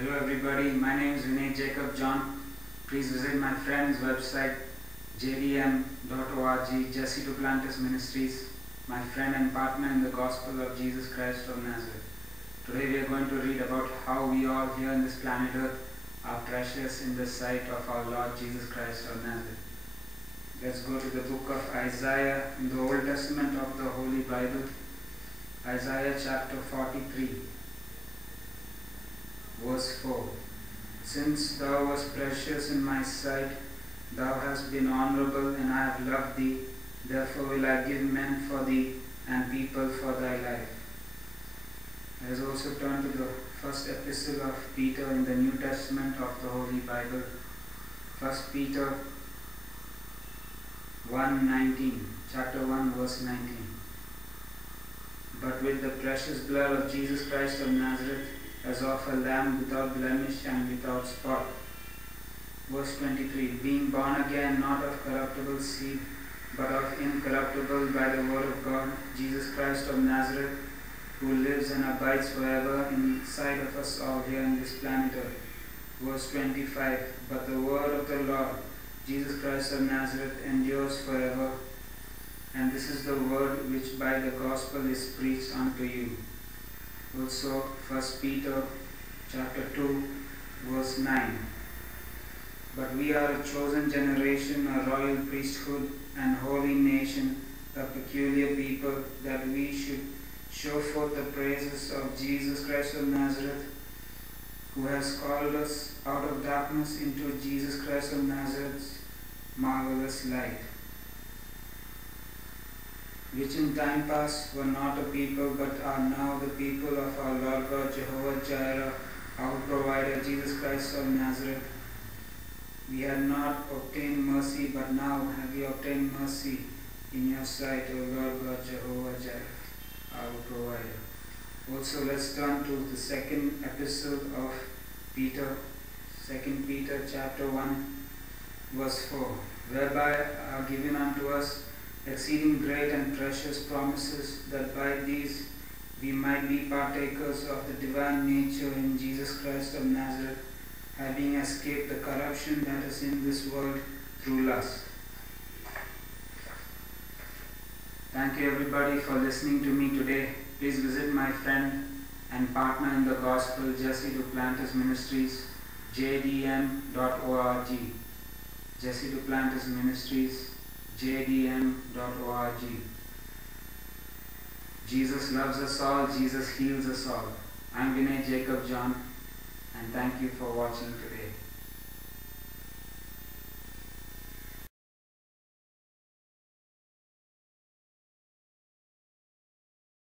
Hello everybody, my name is Vinay Jacob John. Please visit my friend's website jdm.org, Jesse Duplantis Ministries, my friend and partner in the gospel of Jesus Christ of Nazareth. Today we are going to read about how we all here in this planet Earth are precious in the sight of our Lord Jesus Christ of Nazareth. Let's go to the book of Isaiah in the Old Testament of the Holy Bible, Isaiah chapter 43. Verse 4. Since thou wast precious in my sight, thou hast been honorable, and I have loved thee, therefore will I give men for thee, and people for thy life. Let us also turn to the first epistle of Peter in the New Testament of the Holy Bible, 1 Peter 1:19, chapter 1, verse 19. But with the precious blood of Jesus Christ of Nazareth, as of a lamb without blemish and without spot. Verse 23, being born again, not of corruptible seed, but of incorruptible by the word of God, Jesus Christ of Nazareth, who lives and abides forever inside of us all here in this planet Earth. Verse 25, but the word of the Lord, Jesus Christ of Nazareth, endures forever, and this is the word which by the gospel is preached unto you. Also, 1 Peter chapter 2, verse 9. But we are a chosen generation, a royal priesthood, and holy nation, a peculiar people, that we should show forth the praises of Jesus Christ of Nazareth, who has called us out of darkness into Jesus Christ of Nazareth's marvelous light, which in time past were not a people, but are now the people of our Lord God, Jehovah Jireh, our provider, Jesus Christ of Nazareth. We had not obtained mercy, but now have we obtained mercy in your sight, O Lord God, Jehovah Jireh, our provider. Also, let's turn to the second epistle of Peter, 2 Peter chapter 1, verse 4, whereby are given unto us exceeding great and precious promises, that by these we might be partakers of the divine nature in Jesus Christ of Nazareth, having escaped the corruption that is in this world through lust. Thank you everybody for listening to me today. Please visit my friend and partner in the gospel, Jesse Duplantis Ministries, jdm.org. Jesse Duplantis Ministries, jdm.org. Jesus loves us all. Jesus heals us all. I'm Vinay Jacob John, and thank you for watching today.